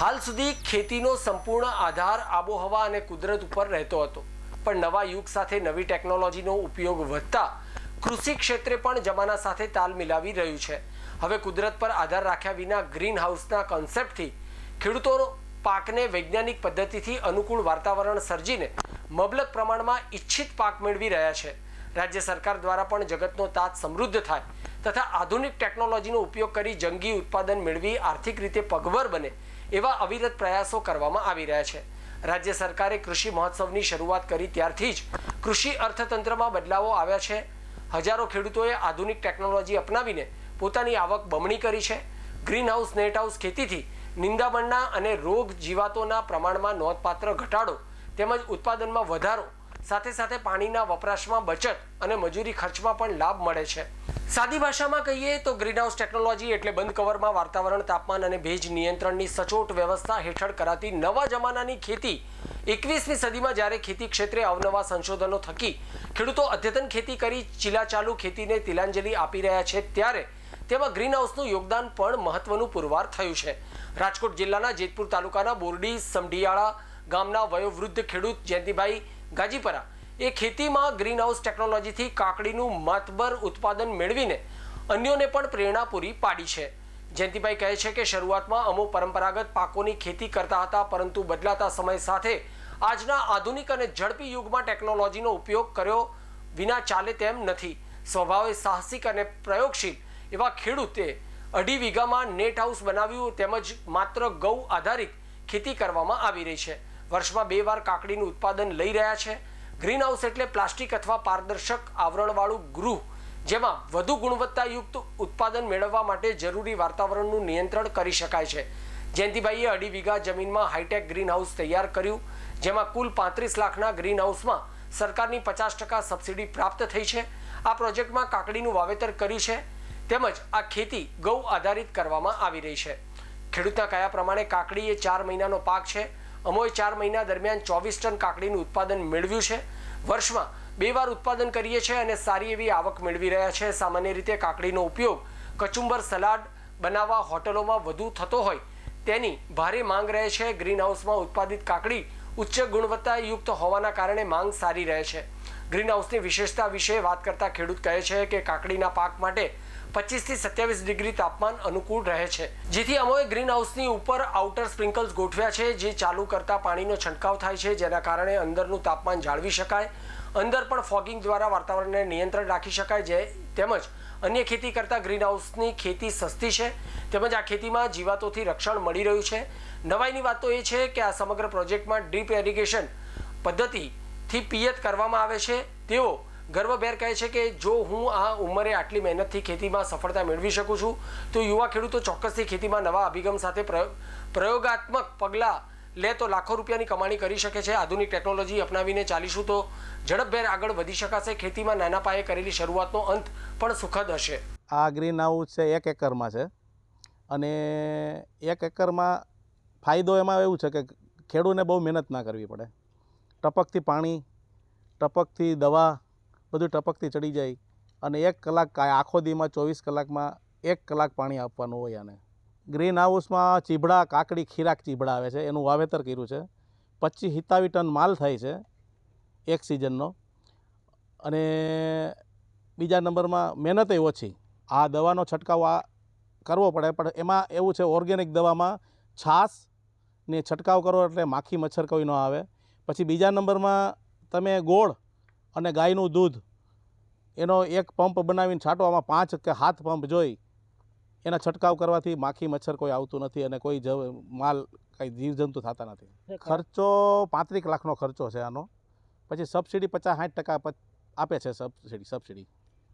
हाल सुधी खेतीनो संपूर्ण आधार आबोहवा अने कुदरत उपर रहतो हतो, पण नवा युग साथे नवी टेक्नोलॉजीनो उपयोग वधता कृषि क्षेत्रे पण जमाना साथे ताल मिलावी रह्यु छे। हवे कुदरत पर आधार राख्या विना ग्रीन हाउसना कॉन्सेप्टथी खेडूतोनो पाकने वैज्ञानिक पद्धतिथी अनुकूल वातावरण सर्जीने मबलक प्रमाणमां इच्छित पाक मेळवी रह्या छे। राज्य सरकार द्वारा पण जगतनो तात समृद्ध थाय तथा आधुनिक टेक्नोलॉजीनो उपयोग करी जंगी उत्पादन मेळवी आर्थिक रीते पगभर बने एवा अविरत प्रयासों करवामां आवी रह्या छे। राज्य सरकारे कृषि महोत्सवनी शरूआत करी त्यारथी ज कृषि अर्थतंत्रमा बदलावो आव्या छे। हजारों खेडूतोए आधुनिक टेक्नोलॉजी अपनावीने पोतानी आवक बमणी करी छे। ग्रीन हाउस नेट हाउस खेतीथी निंदामणना अने रोग जीवातोना प्रमाणमां नोंधपात्र घटाडो તેમજ उत्पादनमां વધારો સાથે સાથે પાણીના વપરાશમાં બચત અને મજૂરી ખર્ચમાં પણ લાભ મળે છે। સાદી ભાષામાં કહીએ તો ગ્રીનહાઉસ ટેકનોલોજી એટલે બંધ કવરમાં વાતાવરણ તાપમાન અને ભેજ નિયંત્રણની સચોટ વ્યવસ્થા હેઠળ કરાતી નવા જમાનાની ખેતી 21મી સદીમાં જ્યારે ખેતી ક્ષેત્રે અવનવા સંશોધનો થકી ખેડૂતો અદ્યતન ખેતી કરી ચીલાચાલુ ખેતીને તિલાંજલિ આપી રહ્યા છે, ત્યારે તેમાં ગ્રીનહાઉસનું યોગદાન પણ મહત્વનું પુરવાર થયું છે। રાજકોટ જિલ્લાના જેતપુર તાલુકાના બોરડી સમઢિયાળા ગામના વયોવૃદ્ધ ખેડૂત જયંતિભાઈ गाजीपरा ए खेती में ग्रीन हाउस टेक्नोलॉजी थी काकड़ीनु मातबर उत्पादन मेळवीने अन्योने पण प्रेरणा पूरी पाड़ी है। जयंतीभाई कहे छे के शुरुआत में अमु परंपरागत पाकोनी खेती करता था, परंतु बदलाता समय साथे आजना आधुनिक अने झड़पी युग में टेक्नोलॉजीनो उपयोग कर्यो विना चाले तेम नथी। स्वभावे साहसिक अने प्रयोगशील एवा खेडूते 2.5 वीघा में नेट हाउस बनाव्युं तेमज मात्र गौ आधारित खेती करवामां आवी रही है। वर्षमां 2 वार काकड़ीनुं उत्पादन लई रह्या छे। ग्रीन हाउस एटले प्लास्टिक अथवा पारदर्शक आवरणवाळुं गृह जेमां वधु गुणवत्तायुक्त उत्पादन मेळववा माटे जरूरी वातावरणनुं नियंत्रण करी शकाय छे। जयंतीभाईए 2.5 वीघा जमीनमां हाईटेक ग्रीन हाउस तैयार कर्युं, जेमां कुल 35 लाखना ग्रीन हाउसमां सरकारनी 50% सब्सिडी प्राप्त थई छे। आ प्रोजेक्टमां काकड़ीनुं वावेतर कर्युं छे તેમજ આ ખેતી ગૌ આધારિત કરવામાં આવી રહી છે। ખેડૂતના કયા પ્રમાણે કાકડી એ 4 મહિનાનો પાક છે। अमोए 4 महीना दरमियान 24 टन काकड़ीनुं उत्पादन मेळव्युं छे। वर्षमां 2 वार उत्पादन करीए छे अने सारी एवी आवक मेळवी रह्या छे। सामान्य रीते काकड़ीनो उपयोग कचुंबर सलाड बनावा होटलोमां वधु थतो होय तेनी भारे मांग रहे छे। ग्रीन हाउसमां उत्पादित काकड़ी उच्च गुणवत्तायुक्त होवाना कारणे मांग सारी रहे छे। ग्रीन हाउसनी विशेषता विषे वात करता खेडूत कहे छे के काकड़ीना पाक माटे 25 થી 27 डिग्री तापमान अनुकूल रहे छे। जेथी अमोए ग्रीन हाउसनी उपर आउटर स्प्रिंकल्स गोठव्या छे, जे चालू करता पाणीनो छंटकाव थाय छे, जेना कारणे अंदरनुं तापमान जाळवी शकाय। अंदर पण फॉगिंग द्वारा वातावरणने नियंत्रण राखी शकाय, जे तेमज अन्य खेती करता ग्रीन हाउसनी खेती सस्ती छे तेमज आ खेतीमां जीवातोथी रक्षण मळी रह्युं छे। नवाईनी वात तो ए छे के आ समग्र प्रोजेक्टमां डीप इरिगेशन पद्धतिथी पियत करवामां आवे छे। तेओ गर्वभेर कहे छे के जो हूँ आ उम्रे आटली मेहनत थी खेती में सफलता मेळवी शकू छूं तो युवा खेडूतो चोक्कसथी खेती में नवा अभिगम साथे प्रयोगात्मक पगला ले तो लाखों रूपियानी कमाणी करी शके छे। आधुनिक टेक्नोलॉजी अपनावीने चालीशुं तो झड़पभेर आगळ वधी शकाशे। खेती में नाना पाये करेली शरूआतनो अंत पण सुखद हशे। आ ग्रीन हाउस छे 1 एकड़ में छे अने 1 एकड़ में फायदो एमां एवुं छे के खेडूतने बहु मेहनत ना करवी पड़े। टपकथी पाणी टपकथी दवा बधु टपकती चढ़ी जाए और 1 कलाक आखो दी में 24 कलाक में 1 कलाक पानी आपवानुं होय। आने ग्रीन हाउस में चीबड़ा काकड़ी खीराक चीबड़ा आवे छे, एनुं वावेतर कर्युं छे। 25-27 टन माल थाय छे एक सीजननो अने बीजा नंबर में मेहनत ओछी। आ दवानो छंटकाव करवो पड़े पण एमां एवुं छे ऑर्गेनिक दवा में छास ने छंटकाव करो एटले माखी मच्छर कोई न आवे। पछी बीजा नंबर में तमे गोळ अने गायनु दूध एनो 1 पंप बनावीने छांटवामां 5 કે 7 पंप जोई एना छंटकाव करवाथी माखी मच्छर कोई आवतुं नथी अने कोई माल काई जीवजंतु थता नथी। खर्चो 35 લાખनो खर्चो छे आनो। पछी सब्सिडी 50-60% आपे छे सब्सिडी।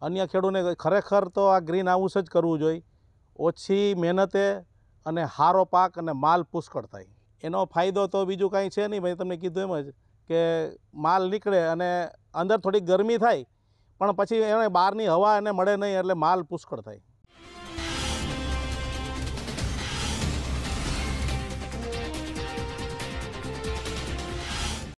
अन्य खेडूतोने खरेखर तो आ ग्रीन हाउस ज करवुं जोईए। ओछी मेहनते अने सारो पाक अने माल पुष्कळ थाय। एनो फायदो तो बीजुं कांई छे नहीं। भाई तमने कीधुं एम ज के माल निकळे अने अंदर थोड़ी गर्मी थाय पण पछी एने बहारनी हवा एने मळे नहीं एटले माल पुष्कळ थाय।